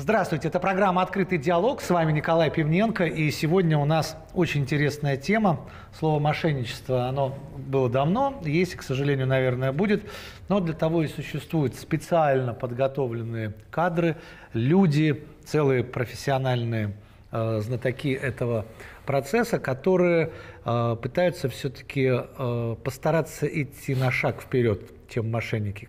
Здравствуйте, это программа «Открытый диалог». С вами Николай Пивненко. И сегодня у нас очень интересная тема. Слово «мошенничество», оно было давно, есть, к сожалению, наверное, будет. Но для того и существуют специально подготовленные кадры, люди, целые профессиональные знатоки этого процесса, которые пытаются все-таки постараться идти на шаг вперед, чем мошенники.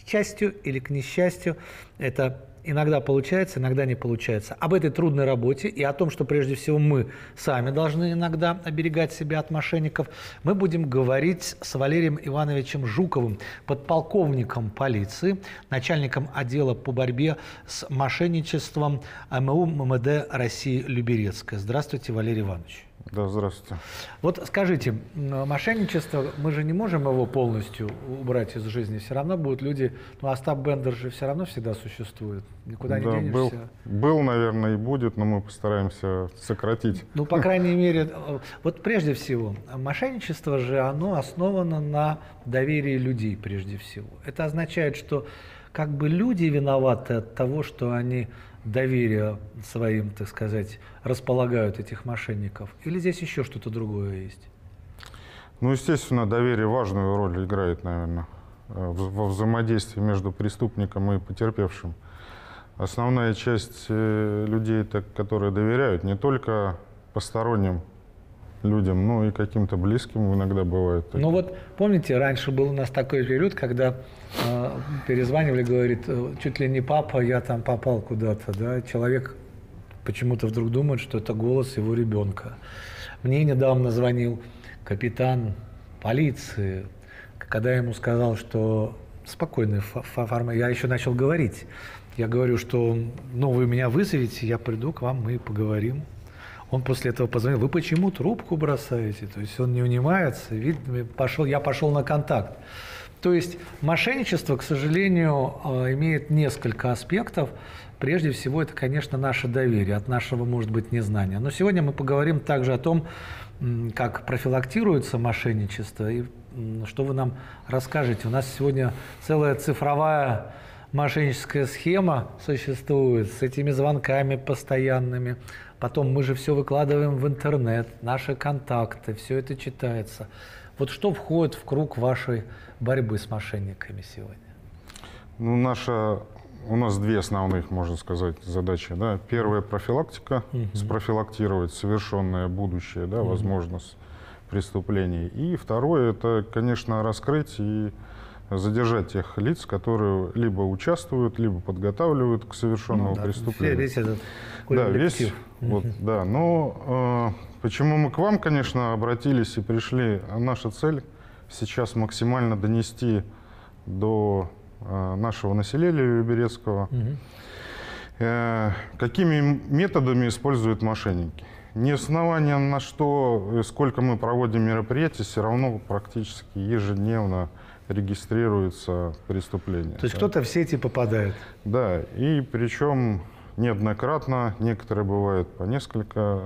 К счастью или к несчастью, это иногда получается, иногда не получается. Об этой трудной работе и о том, что прежде всего мы сами должны иногда оберегать себя от мошенников, мы будем говорить с Валерием Ивановичем Жуковым, подполковником полиции, начальником отдела по борьбе с мошенничеством МУ МВД России «Люберецкое». Здравствуйте, Валерий Иванович. Да, здравствуйте. Вот скажите, мошенничество, мы же не можем его полностью убрать из жизни, все равно будут люди, ну, Остап Бендер же все равно всегда существует, никуда не денешься. Был, наверное, и будет, но мы постараемся сократить. Ну, по крайней мере, вот прежде всего, мошенничество же, оно основано на доверии людей прежде всего. Это означает, что как бы люди виноваты от того, что они доверие своим, так сказать, располагают этих мошенников? Или здесь еще что-то другое есть? Ну, естественно, доверие важную роль играет, наверное, во взаимодействии между преступником и потерпевшим. Основная часть людей, которые доверяют, не только посторонним людям, но и каким-то близким иногда бывает. Ну вот, помните, раньше был у нас такой период, когда перезванивали, говорит, чуть ли не папа, я там попал куда-то, да, человек почему-то вдруг думает, что это голос его ребенка. Мне недавно звонил капитан полиции, когда я ему сказал, что спокойно, я еще начал говорить, я говорю, что, ну, вы меня вызовете, я приду к вам, мы поговорим. Он после этого позвонил, вы почему трубку бросаете? То есть он не унимается, видно, я пошел на контакт. То есть мошенничество, к сожалению, имеет несколько аспектов. Прежде всего, это, конечно, наше доверие, от нашего, может быть, незнания. Но сегодня мы поговорим также о том, как профилактируется мошенничество и что вы нам расскажете. У нас сегодня целая цифровая мошенническая схема существует с этими звонками постоянными. Потом мы же все выкладываем в интернет, наши контакты, все это читается. Вот что входит в круг вашей борьбы с мошенниками сегодня? Ну, у нас две основных, можно сказать, задачи. Да? Первая – профилактика, спрофилактировать совершенное будущее, да, возможность преступлений. И второе – это, конечно, раскрыть и задержать тех лиц, которые либо участвуют, либо подготавливают к совершенному преступлению. Весь этот коллектив. Да, весь. Вот, да. Но почему мы к вам, конечно, обратились и пришли? Наша цель сейчас максимально донести до нашего населения Люберецкого, какими методами используют мошенники. Несмотря на что, сколько мы проводим мероприятий, все равно практически ежедневно регистрируется преступление. То есть кто-то в сети попадает? Да, и причем неоднократно, некоторые бывают по несколько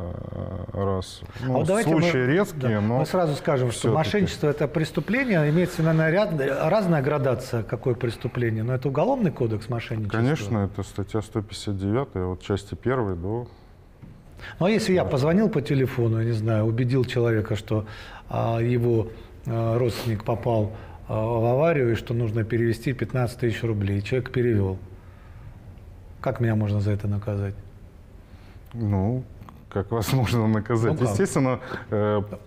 раз. Ну, случаи редкие, но... Мы сразу скажем, что мошенничество – это преступление, имеется, наверное, разная градация, какое преступление, но это уголовный кодекс мошенничества? Конечно, это статья 159, от части 1 до... Ну, а если я позвонил по телефону, я не знаю, убедил человека, что его родственник попал в аварию и что нужно перевести 15 тысяч рублей. Человек перевел. Как меня можно за это наказать? Ну, как вас можно наказать? Ну, естественно...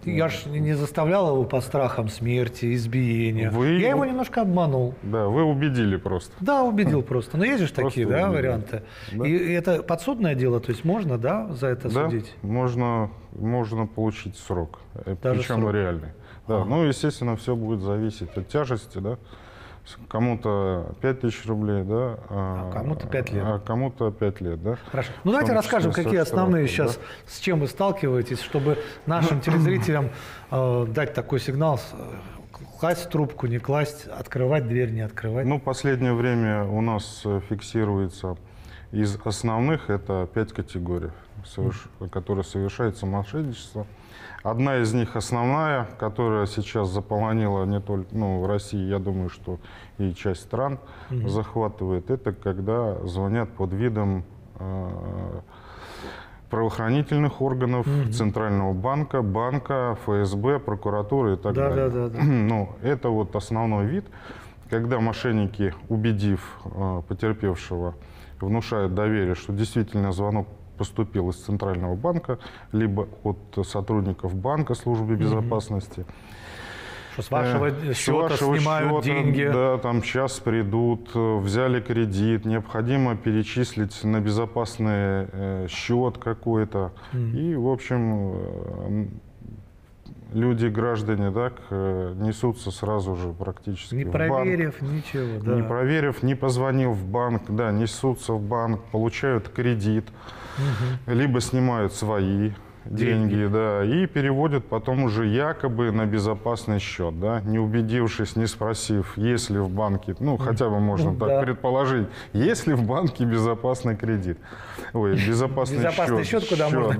Я же не заставлял его под страхом смерти, избиения. Я его немножко обманул. Да, вы убедили просто. Да, убедил просто. Но есть же такие, да, варианты. Да. И это подсудное дело, то есть можно, да, за это судить? Да, можно получить срок, причем реальный. Да, ну, естественно, все будет зависеть от тяжести, да. Кому-то 5 тысяч рублей, да. А кому-то 5 лет. А кому-то 5 лет, да. Хорошо. Ну, давайте расскажем, какие основные сейчас, да? С чем вы сталкиваетесь, чтобы нашим телезрителям дать такой сигнал, класть трубку, не класть, открывать дверь, не открывать. Ну, в последнее время у нас фиксируется из основных, это 5 категорий, которые совершается мошенничество. Одна из них основная, которая сейчас заполонила не только Россию, я думаю, что и часть стран захватывает, это когда звонят под видом правоохранительных органов, Центрального банка, ФСБ, прокуратуры и так далее. Ну, это вот основной вид, когда мошенники, убедив потерпевшего, внушают доверие, что действительно звонок поступил из Центрального банка, либо от сотрудников банка, службы безопасности. Что с вашего счета снимают деньги. Да, там сейчас придут, взяли кредит, необходимо перечислить на безопасный счет какой-то. И, в общем, люди, граждане, так несутся сразу же практически не проверив ничего. Не проверив, не позвонил в банк, да, несутся в банк, получают кредит, либо снимают свои деньги, да, и переводят потом уже якобы на безопасный счет, да, не убедившись, не спросив, есть ли в банке, ну, хотя бы можно так предположить, есть ли в банке безопасный кредит, ой, безопасный счет, куда можно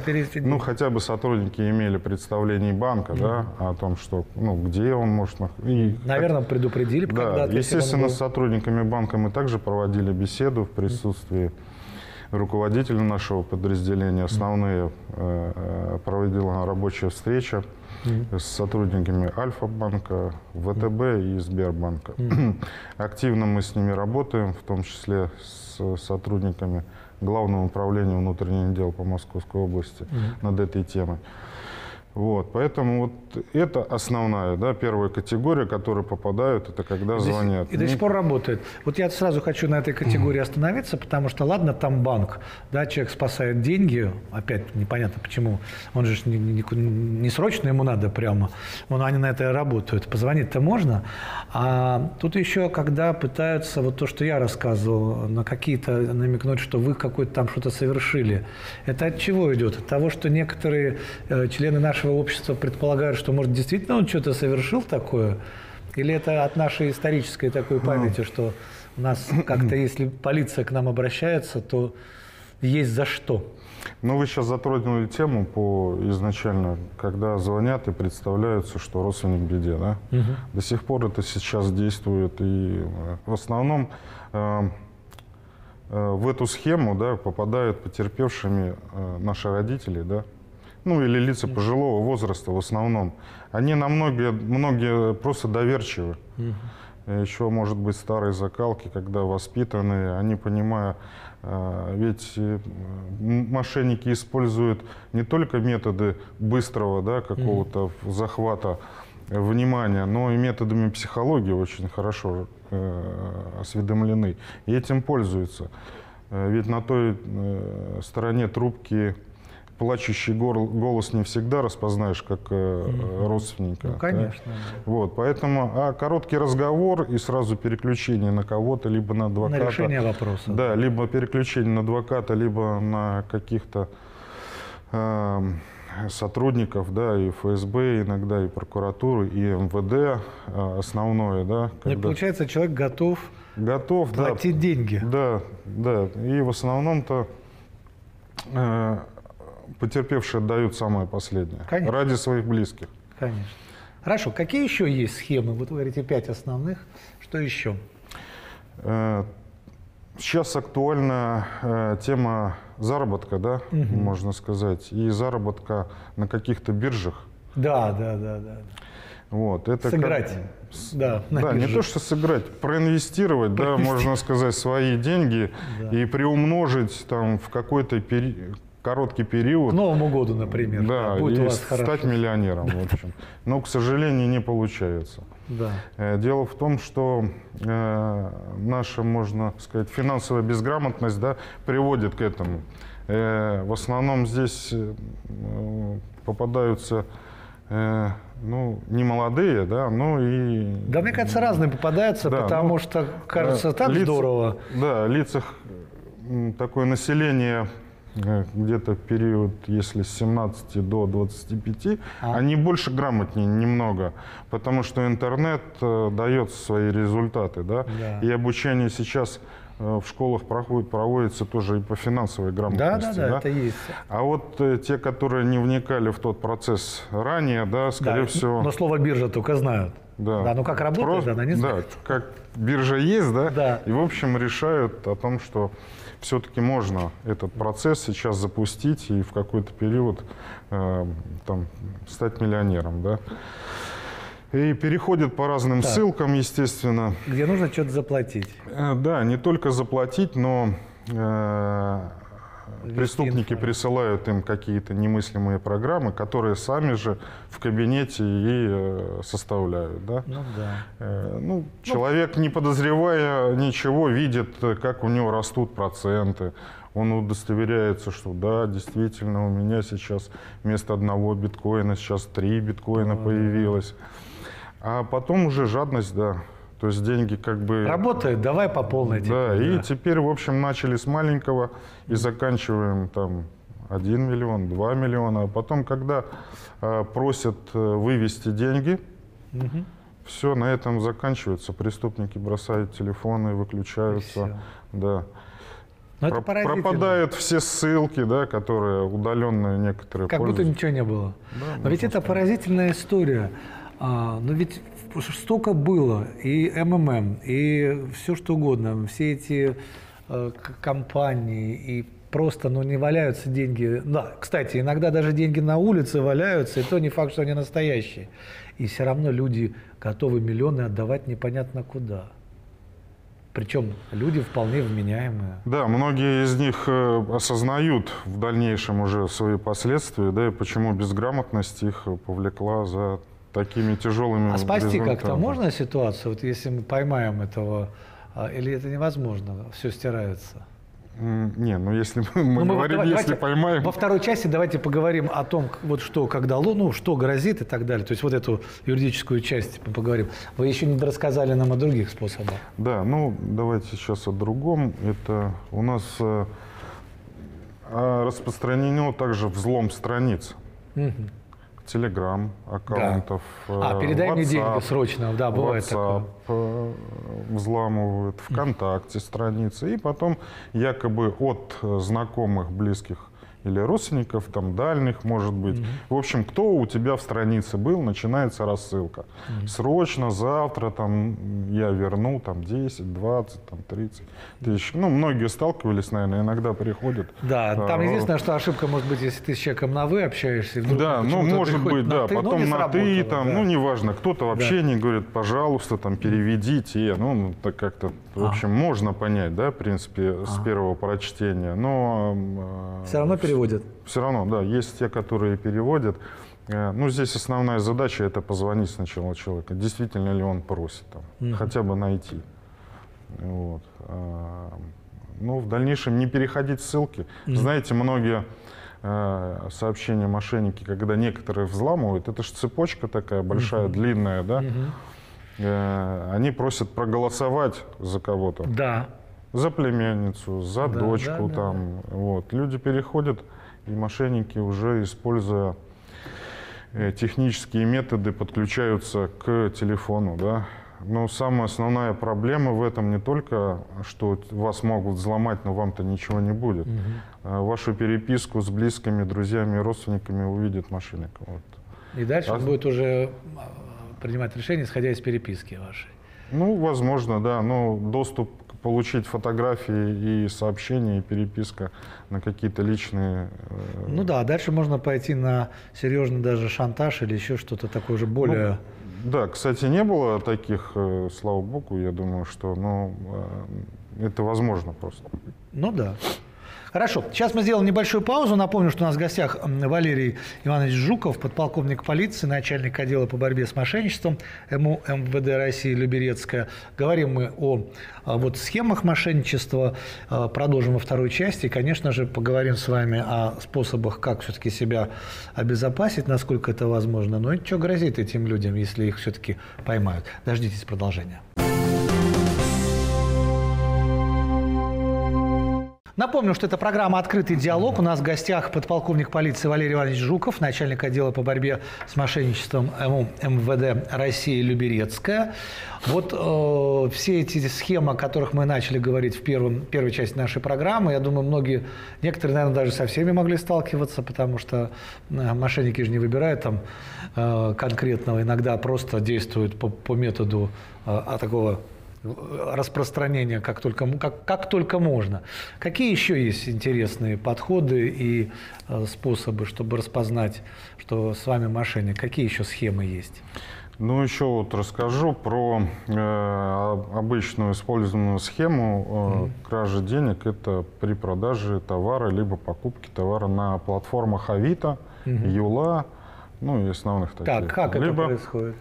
перевести. Ну, хотя бы сотрудники имели представление банка, да, о том, что, ну, где он может... Наверное, предупредили бы когда-то. Естественно, с сотрудниками банка мы также проводили беседу в присутствии руководителя нашего подразделения, основные проводила рабочая встреча с сотрудниками Альфа-банка, ВТБ и Сбербанка. Активно мы с ними работаем, в том числе с сотрудниками Главного управления внутренних дел по Московской области над этой темой. Вот, поэтому вот это основная, да, первая категория, которые попадают, это когда звонят. И до сих пор работает. Вот я сразу хочу на этой категории остановиться, потому что, ладно, там банк, да, человек спасает деньги, опять непонятно почему, он же не срочно ему надо прямо, они на это работают, позвонить-то можно. А тут еще, когда пытаются, вот то, что я рассказывал, на какие-то намекнуть, что вы какое-то там что-то совершили, это от чего идет? От того, что некоторые члены нашей общества предполагают, что, может, действительно он что-то совершил такое? Или это от нашей исторической такой памяти, что у нас как-то, если полиция к нам обращается, то есть за что? Ну, вы сейчас затронули тему изначально, когда звонят и представляются, что родственник в беде, да? До сих пор это сейчас действует. И в основном в эту схему, да, попадают потерпевшими наши родители, да? Ну, или лица пожилого возраста в основном. Они на многие просто доверчивы. Еще, может быть, старые закалки, когда воспитанные, они понимают, ведь мошенники используют не только методы быстрого, да, какого-то захвата внимания, но и методами психологии очень хорошо осведомлены. И этим пользуются. Ведь на той стороне трубки плачущий голос не всегда распознаешь как родственника. Ну, конечно. Да? Вот, поэтому короткий разговор и сразу переключение на кого-то, либо на адвоката. На решение вопроса. Да, либо переключение на адвоката, либо на каких-то сотрудников, да, и ФСБ иногда, и прокуратуры, и МВД основное, да. Когда... И получается, человек готов платить деньги. Да, да. И в основном-то... Потерпевшие отдают самое последнее. Конечно. Ради своих близких. Конечно. Хорошо. Какие еще есть схемы? Вот вы говорите, 5 основных. Что еще? Сейчас актуальна тема заработка, да, можно сказать. И заработка на каких-то биржах. Да. Вот, это сыграть. Да, не то, что сыграть, проинвестировать, да, можно сказать, свои деньги и приумножить там в какой-то короткий период. К Новому году, например. Да, будет и у вас стать миллионером, в общем. Но, к сожалению, не получается. Да. Дело в том, что наша, можно сказать, финансовая безграмотность, да, приводит к этому. В основном здесь попадаются... Ну, не молодые, да, но и... Да, мне кажется, разные попадаются, да, потому что, кажется, так здорово. Да, лица такое население... Где-то период, если с 17 до 25, они больше грамотнее немного, потому что интернет дает свои результаты, да? И обучение сейчас в школах проводится тоже и по финансовой грамотности. Да, это есть. А вот те, которые не вникали в тот процесс ранее, да, скорее всего... Но слово «биржа» только знают. Да. Да, но как работает, просто, она не знает. Да, как биржа есть, да? Да. И, в общем, решают о том, что все-таки можно этот процесс сейчас запустить и в какой-то период там, стать миллионером, да? И переходят по разным ссылкам, естественно. Где нужно что-то заплатить. Да, не только заплатить, но преступники присылают им какие-то немыслимые программы, которые сами же в кабинете и составляют. Да? Ну, да. Ну, человек, не подозревая ничего, видит, как у него растут проценты. Он удостоверяется, что да, действительно, у меня сейчас вместо одного биткоина сейчас 3 биткоина появилось. А потом уже жадность, да. То есть деньги как бы... Работает, давай по полной. Да, теперь, и да. Теперь, в общем, начали с маленького и заканчиваем там 1 миллион, 2 миллиона. А потом, когда просят вывести деньги, все, на этом заканчивается. Преступники бросают телефоны, выключаются. Да. Пропадают все ссылки, да, которые удаленные некоторые. Как будто ничего не было. Да, но ведь это поразительная история. Но ведь... Столько было, и МММ, и все что угодно, все эти компании, и просто, ну, не валяются деньги. Да, кстати, иногда даже деньги на улице валяются, и то не факт, что они настоящие. И все равно люди готовы миллионы отдавать непонятно куда. Причем люди вполне вменяемые. Да, многие из них осознают в дальнейшем уже свои последствия, да, и почему безграмотность их повлекла за... такими тяжелыми. А спасти как-то можно ситуацию, вот если мы поймаем этого, или это невозможно, все стирается? Не, ну если мы говорим, вот, если поймаем... Во второй части давайте поговорим о том, вот что, когда, ну, что грозит и так далее. То есть вот эту юридическую часть поговорим. Вы еще не рассказали нам о других способах. Да, ну давайте сейчас о другом. Это у нас распространено также взлом страниц. Телеграм, аккаунтов, да. Передай WhatsApp, мне деньги срочно, да, бывает WhatsApp, такое. Взламывают, ВКонтакте страницы, и потом якобы от знакомых, близких или родственников, там, дальних, может быть. В общем, кто у тебя в странице был, начинается рассылка. Срочно, завтра, там, я верну, там, 10, 20, там, 30 тысяч. Ну, многие сталкивались, наверное, иногда приходят. Да, там единственное, что ошибка может быть, если ты с человеком на «вы» общаешься. Да, ну, может быть, да, потом на «ты», там, ну, неважно, кто-то вообще не говорит, пожалуйста, там, переведите. Ну, так как-то, в общем, можно понять, да, в принципе, с первого прочтения, но... Все равно переводят. Все равно, да, есть те, которые переводят. Ну, здесь основная задача – это позвонить сначала человеку, действительно ли он просит, там, хотя бы найти. Вот. Но в дальнейшем не переходить ссылки. Знаете, многие сообщения мошенники, когда некоторые взламывают, это же цепочка такая большая, длинная, да? Они просят проголосовать за кого-то. Да. За племянницу, за дочку, да, там, да. Вот. Люди переходят, и мошенники уже, используя технические методы, подключаются к телефону, да. Но самая основная проблема в этом не только, что вас могут взломать, но вам-то ничего не будет. Вашу переписку с близкими, друзьями, родственниками увидит мошенник. Вот. И дальше он будет уже принимать решение, исходя из переписки вашей. Ну, возможно, да, но доступ получить фотографии и сообщения, и переписка на какие-то личные... Ну да, дальше можно пойти на серьезный даже шантаж или еще что-то такое же более... Ну, да, кстати, не было таких, слава богу, я думаю, что это возможно просто. Ну да. Хорошо, сейчас мы сделаем небольшую паузу. Напомню, что у нас в гостях Валерий Иванович Жуков, подполковник полиции, начальник отдела по борьбе с мошенничеством МУ МВД России «Люберецкое». Говорим мы о вот, схемах мошенничества, продолжим во второй части. И, конечно же, поговорим с вами о способах, как все-таки себя обезопасить, насколько это возможно. Но и что грозит этим людям, если их все-таки поймают? Дождитесь продолжения. Напомню, что это программа «Открытый диалог». У нас в гостях подполковник полиции Валерий Иванович Жуков, начальник отдела по борьбе с мошенничеством МУ МВД России «Люберецкое». Вот все эти схемы, о которых мы начали говорить в первой части нашей программы, я думаю, некоторые, наверное, даже со всеми могли сталкиваться, потому что мошенники же не выбирают там конкретного, иногда просто действуют по методу такого распространения, как только можно. Какие еще есть интересные подходы и способы, чтобы распознать, что с вами мошенник? Какие еще схемы есть? Ну, еще вот расскажу про обычную использованную схему кражи денег. Это при продаже товара, либо покупке товара на платформах Авито, Юла, ну и основных таких. Так, как это происходит?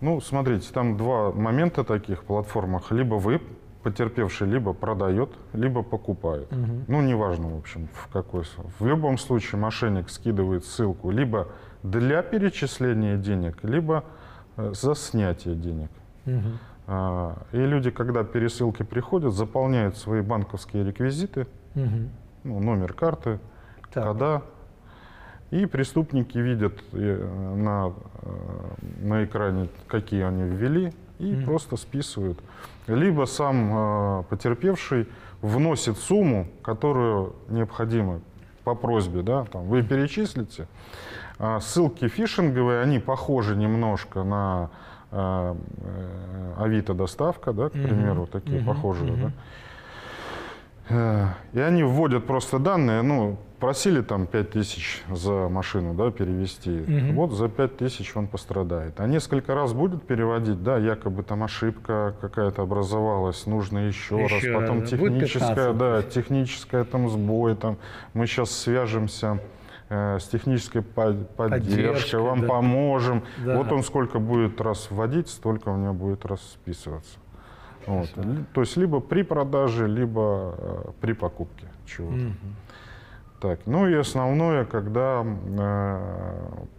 Ну, смотрите, там два момента таких платформах. Либо вы, потерпевший, либо продает, либо покупает. Ну, неважно, в общем, в какой. В любом случае мошенник скидывает ссылку либо для перечисления денег, либо за снятие денег. И люди, когда пересылки приходят, заполняют свои банковские реквизиты, ну, номер карты, когда. И преступники видят на экране, какие они ввели, и просто списывают. Либо сам потерпевший вносит сумму, которую необходимо по просьбе, да, там, вы перечислите. Ссылки фишинговые, они похожи немножко на Авито доставка, да, к примеру, такие похожие. Да? И они вводят просто данные, ну, просили там 5000 за машину, да, перевести, вот за 5000 он пострадает. А несколько раз будет переводить, да, якобы там ошибка какая-то образовалась, нужно еще раз, потом техническая, да, техническая там сбой, там, мы сейчас свяжемся с технической поддержкой, вам поможем. Да. Вот он сколько будет раз вводить, столько у него будет раз списываться. Вот. То есть либо при продаже, либо при покупке чего-то. Так, ну и основное, когда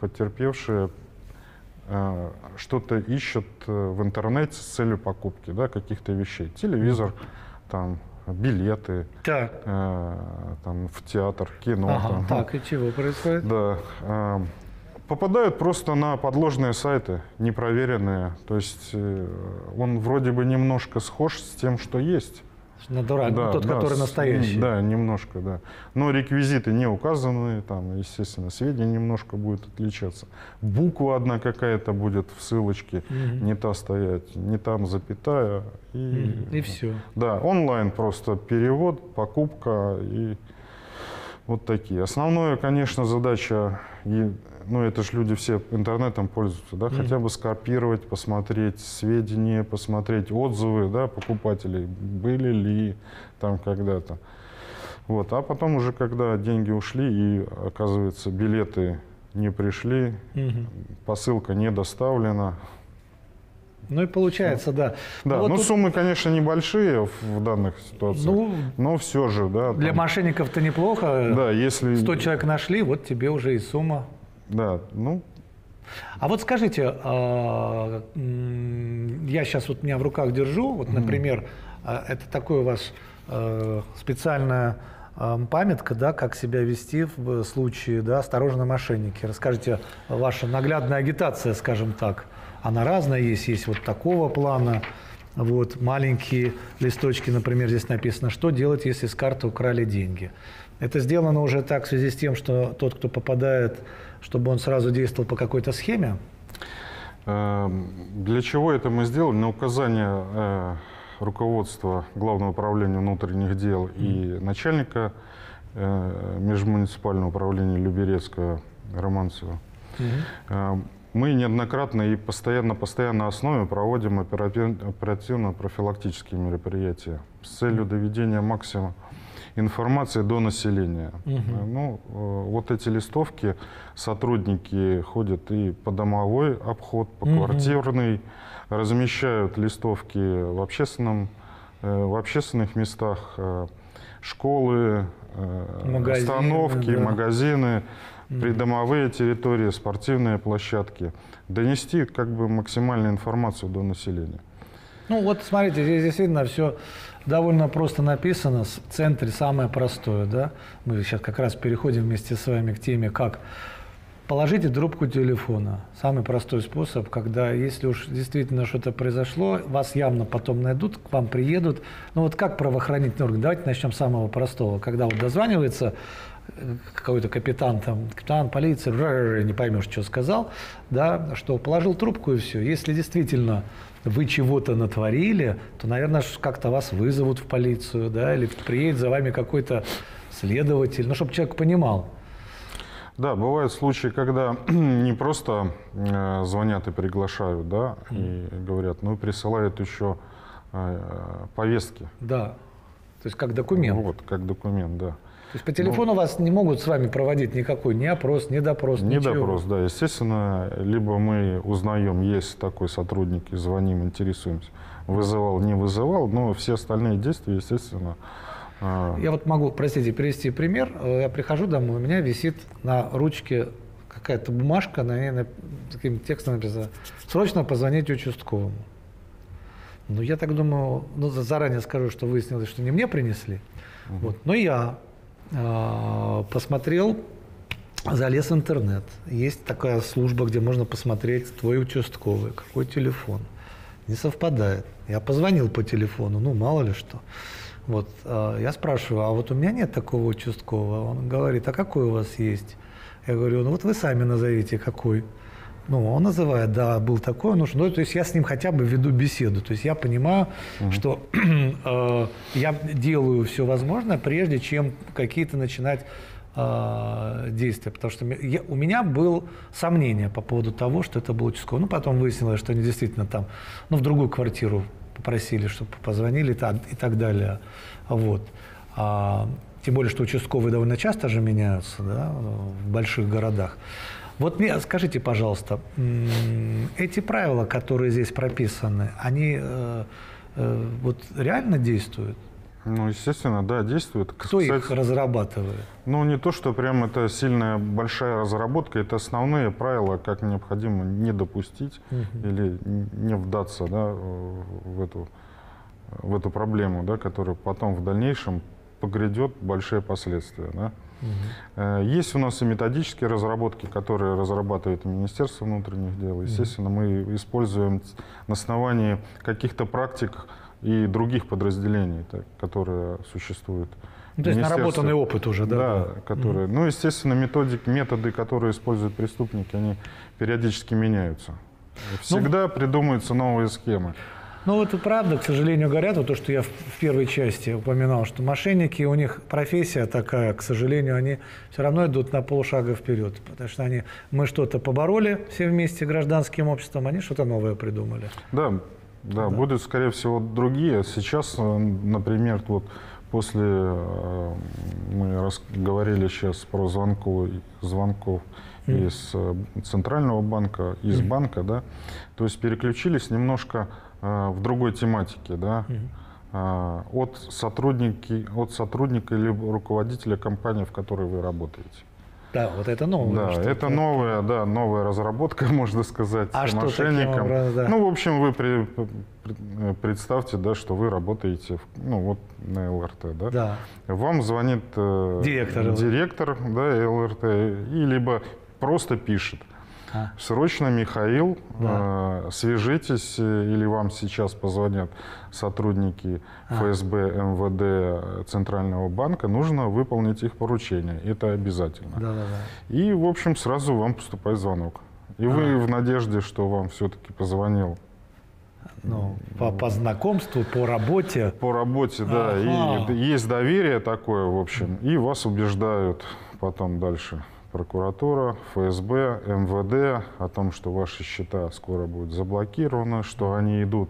потерпевшие что-то ищут в интернете с целью покупки, да, каких-то вещей. Телевизор, там, билеты, там, в театр, кино. Там, так, и чего происходит? Да. Попадают просто на подложные сайты, непроверенные. То есть он вроде бы немножко схож с тем, что есть. На дурак, да, тот, да, который настоящий. Да, немножко, да. Но реквизиты не указаны, там, естественно, сведения немножко будут отличаться. Буква одна какая-то будет в ссылочке, не та стоять, не там запятая. И, и все. Да, онлайн просто перевод, покупка и вот такие. Основная, конечно, задача, ну это же люди все интернетом пользуются, да, хотя бы скопировать, посмотреть сведения, посмотреть отзывы, да, покупателей, были ли там когда-то. Вот, а потом уже, когда деньги ушли и, оказывается, билеты не пришли, посылка не доставлена. Ну и получается, да. Да, ну, вот тут суммы, конечно, небольшие в данных ситуациях, ну, но все же, да. Там, для мошенников-то неплохо. Да, если 100 человек нашли, вот тебе уже и сумма. Да, ну. А вот скажите, я сейчас вот меня в руках держу, вот, например, это такой у вас специальная памятка, да, как себя вести в случае, да, осторожно мошенники. Расскажите, ваша наглядная агитация, скажем так. Она разная есть, есть вот такого плана, вот маленькие листочки, например, здесь написано, что делать, если с карты украли деньги. Это сделано уже так в связи с тем, что тот, кто попадает, чтобы он сразу действовал по какой-то схеме? Для чего это мы сделали? На указание руководства Главного управления внутренних дел и начальника межмуниципального управления Люберецкого Романцева. Мы неоднократно и постоянно основе проводим оперативно-профилактические мероприятия с целью доведения максимума информации до населения. Ну, вот эти листовки, сотрудники ходят и по домовой обход, по квартирной, размещают листовки в общественных местах, школы, остановки, магазины, придомовые территории, спортивные площадки. Донести как бы максимальную информацию до населения. Ну вот смотрите, здесь видно все довольно просто написано, в центре самое простое. Да? Мы сейчас как раз переходим вместе с вами к теме, как положите трубку телефона. Самый простой способ, когда, если уж действительно что-то произошло, вас явно потом найдут, к вам приедут. Ну вот как правоохранительный орган? Давайте начнем с самого простого. Когда вот дозванивается какой-то капитан, там, капитан полиции, не поймешь, что сказал, да, что положил трубку и все. Если действительно вы чего-то натворили, то, наверное, как-то вас вызовут в полицию, да, или приедет за вами какой-то следователь, ну, чтобы человек понимал. Да, бывают случаи, когда не просто звонят и приглашают, да, и говорят, но и присылают еще повестки. Да, то есть как документ. Вот, как документ, да. То есть по телефону вас не могут с вами проводить никакой ни опрос, ни допрос, ничего? Не допрос, да, естественно. Либо мы узнаем, есть такой сотрудник, и звоним, интересуемся, вызывал, не вызывал, но все остальные действия, естественно. Я вот могу, простите, привести пример. Я прихожу домой, у меня висит на ручке какая-то бумажка, на ней таким текстом написано «Срочно позвоните участковому». Ну, я так думаю, ну, заранее скажу, что выяснилось, что не мне принесли, вот, но я посмотрел, залез в интернет. Есть такая служба, где можно посмотреть твой участковый, какой телефон. Не совпадает. Я позвонил по телефону, ну, мало ли что. Вот, я спрашиваю, а вот у меня нет такого участкового. Он говорит, а какой у вас есть? Я говорю, ну вот вы сами назовите, какой. Ну, он называет, да, был такой, ну, что, ну, то есть я с ним хотя бы веду беседу. То есть я понимаю, что я делаю все возможное, прежде чем какие-то начинать действия. Потому что у меня было сомнение по поводу того, что это был участковый. Ну, потом выяснилось, что они действительно там, ну, в другую квартиру попросили, чтобы позвонили и так далее. Вот. Тем более, что участковые довольно часто же меняются, да, в больших городах. Вот мне скажите, пожалуйста, эти правила, которые здесь прописаны, они вот реально действуют? Ну, естественно, да, действуют. Кто, кстати, их разрабатывает? Ну, не то, что прям это сильная большая разработка, это основные правила, как необходимо не допустить или не вдаться, да, в эту проблему, да, которая потом в дальнейшем погрядет большие последствия. Да. Есть у нас и методические разработки, которые разрабатывает Министерство внутренних дел. Естественно, мы используем на основании каких-то практик и других подразделений, так, которые существуют. Ну, то есть наработанный опыт уже, да? Да, да. Которые, ну, естественно, методы, которые используют преступники, они периодически меняются. Всегда придумываются новые схемы. Ну, это правда, к сожалению, говорят, вот то, что я в первой части упоминал, что мошенники, у них профессия такая, к сожалению, они все равно идут на полшага вперед, потому что мы что-то побороли все вместе гражданским обществом, они что-то новое придумали. Да. Да, будут, скорее всего, другие. Сейчас, например, вот после, мы говорили сейчас про звонков из Центрального банка, из банка, да, то есть переключились немножко в другой тематике, да, от сотрудника или руководителя компании, в которой вы работаете. Да, вот это новое. Да, это новая, да, новая разработка, можно сказать, мошенникам. Да. Ну, в общем, вы представьте, да, что вы работаете, ну, вот на ЛРТ, да? Да. Вам звонит директор, да, ЛРТ, и либо просто пишет. Срочно, Михаил, свяжитесь, или вам сейчас позвонят сотрудники ФСБ, МВД, Центрального банка, нужно выполнить их поручение, это обязательно. Да, да, да. И, в общем, сразу вам поступает звонок. И вы в надежде, что вам все-таки позвонил. Ну, по знакомству, по работе. По работе, да. И есть доверие такое, в общем, и вас убеждают потом дальше. Прокуратура, ФСБ, МВД о том, что ваши счета скоро будут заблокированы, что они идут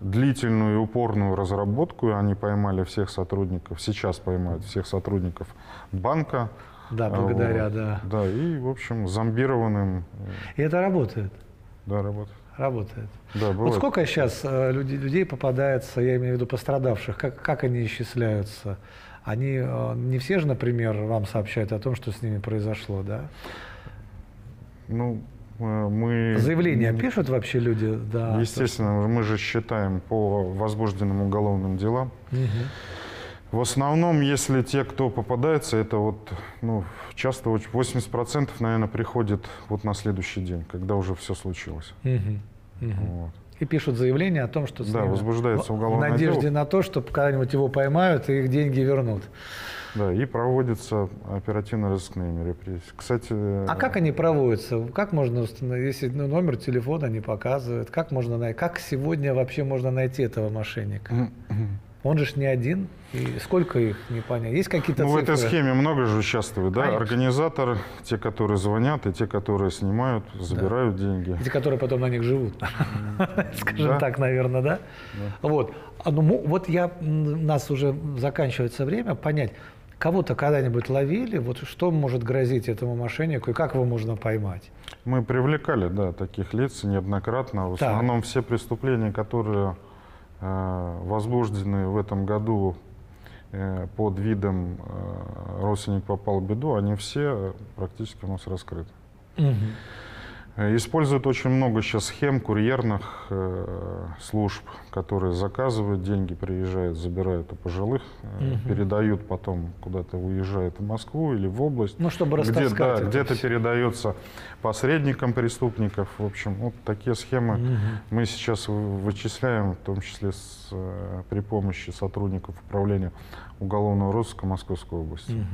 длительную и упорную разработку, и они поймали всех сотрудников, сейчас поймают всех сотрудников банка. Да, благодаря, да. Да, и, в общем, зомбированным. И это работает? Да, работает. Работает. Да, вот сколько сейчас людей попадается, я имею в виду пострадавших, как они исчисляются? Они не все же, например, вам сообщают о том, что с ними произошло, да? Ну, мы... Заявления пишут вообще люди? Да, естественно, мы же считаем по возбужденным уголовным делам. Угу. В основном, если те, кто попадается, это вот, ну, часто 80%, наверное, приходит вот на следующий день, когда уже все случилось. Угу. Угу. Вот. И пишут заявление о том, что... Да, возбуждается уголовное дело. В надежде на то, что когда-нибудь его поймают и их деньги вернут. Да, и проводятся оперативно-розыскные мероприятия. Кстати, а как они проводятся? Как можно установить, если номер телефона не показывает? Как можно найти? Как сегодня вообще можно найти этого мошенника? Он же не один. И сколько их, непонятно. Есть какие-то цифры? В этой схеме много же участвует, да? Организатор, те, которые звонят, и те, которые снимают, забирают деньги. И те, которые потом на них живут. Скажем так, наверное, да? Вот. Вот я, у нас уже заканчивается время, понять, кого-то когда-нибудь ловили, вот что может грозить этому мошеннику и как его можно поймать? Мы привлекали, да, таких лиц неоднократно. В основном все преступления, которые возбуждены в этом году под видом «родственник попал в беду», они все практически у нас раскрыты. Угу. Используют очень много сейчас схем курьерных служб, которые заказывают деньги, приезжают, забирают у пожилых, угу. передают потом куда-то, уезжают в Москву или в область. Ну, чтобы растаскать. Где-то да, где передается посредникам преступников. В общем, вот такие схемы угу. мы сейчас вычисляем, в том числе с, при помощи сотрудников управления уголовного розыска Московской области. Угу.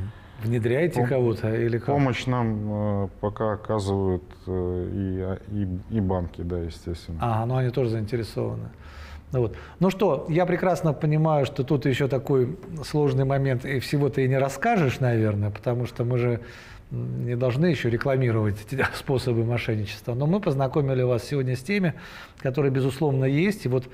Внедряете кого-то или как? Помощь нам пока оказывают и банки, да, естественно. А, ну они тоже заинтересованы. Вот. Ну что, я прекрасно понимаю, что тут еще такой сложный момент, и всего ты и не расскажешь, наверное, потому что мы же не должны еще рекламировать эти способы мошенничества. Но мы познакомили вас сегодня с теми, которые, безусловно, есть. И вот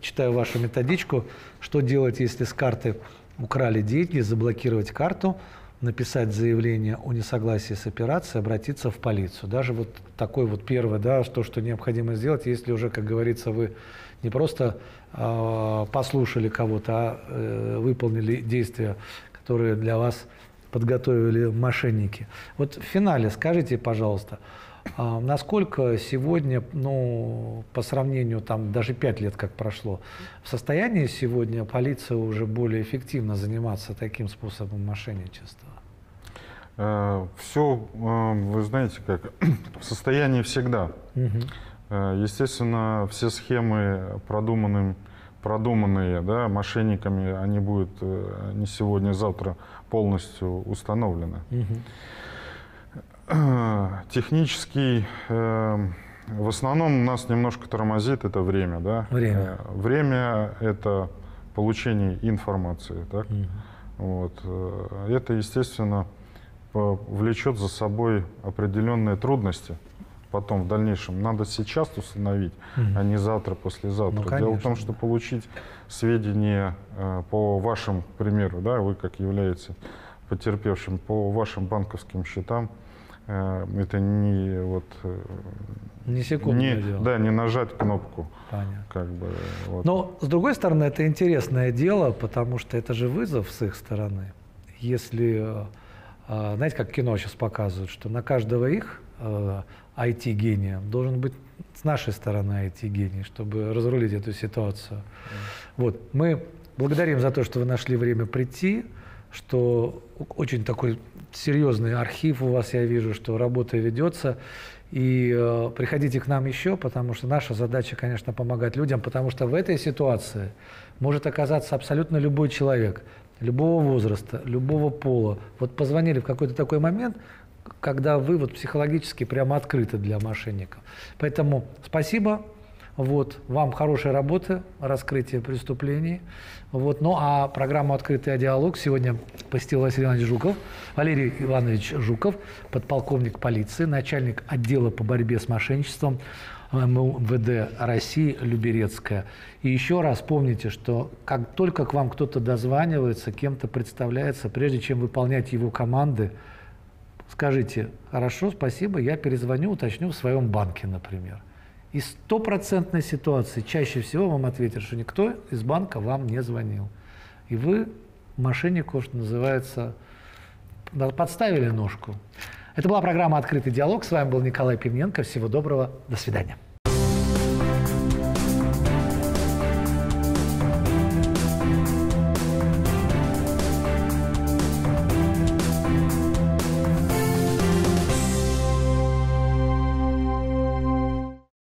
читаю вашу методичку, что делать, если с карты украли деньги, заблокировать карту, написать заявление о несогласии с операцией, обратиться в полицию. Даже вот такой вот первый, да, то, что необходимо сделать, если уже, как говорится, вы не просто послушали кого-то, а выполнили действия, которые для вас подготовили мошенники. Вот в финале скажите, пожалуйста, насколько сегодня, ну, по сравнению, там, даже 5 лет как прошло, в состоянии сегодня полиция уже более эффективно заниматься таким способом мошенничества? Все, вы знаете, как в состоянии всегда. Угу. Естественно, все схемы продуманные, да, мошенниками, они будут не сегодня, а завтра полностью установлены. Угу. Технический, в основном нас немножко тормозит это время, да? Время. Время – это получение информации, так? Угу. Вот. Это, естественно, влечет за собой определенные трудности потом, в дальнейшем. Надо сейчас установить, угу. а не завтра, послезавтра. Ну, дело в том, что получить сведения по вашему примеру, да, вы как являетесь потерпевшим, по вашим банковским счетам, это не вот не нажать кнопку. Понятно. Как бы, вот. Но с другой стороны, это интересное дело, потому что это же вызов с их стороны. Если, знаете, как кино сейчас показывают, что на каждого их IT-гения должен быть с нашей стороны IT-гений, чтобы разрулить эту ситуацию. Вот. Мы благодарим за то, что вы нашли время прийти, что очень такой серьезный архив у вас, я вижу, что работа ведется. И приходите к нам еще, потому что наша задача, конечно, помогать людям, потому что в этой ситуации может оказаться абсолютно любой человек, любого возраста, любого пола. Вот позвонили в какой-то такой момент, когда вы вот психологически прямо открыты для мошенников. Поэтому спасибо. Вот, вам хорошей работы, раскрытия преступлений. Вот, ну а программу «Открытый диалог» сегодня посетил Валерий Иванович Жуков, подполковник полиции, начальник отдела по борьбе с мошенничеством МУ МВД России «Люберецкое». И еще раз помните, что как только к вам кто-то дозванивается, кем-то представляется, прежде чем выполнять его команды, скажите: «Хорошо, спасибо, я перезвоню, уточню в своем банке, например». И стопроцентной ситуации чаще всего вам ответят, что никто из банка вам не звонил. И вы мошеннику, что называется, подставили ножку. Это была программа «Открытый диалог». С вами был Николай Пивненко. Всего доброго. До свидания.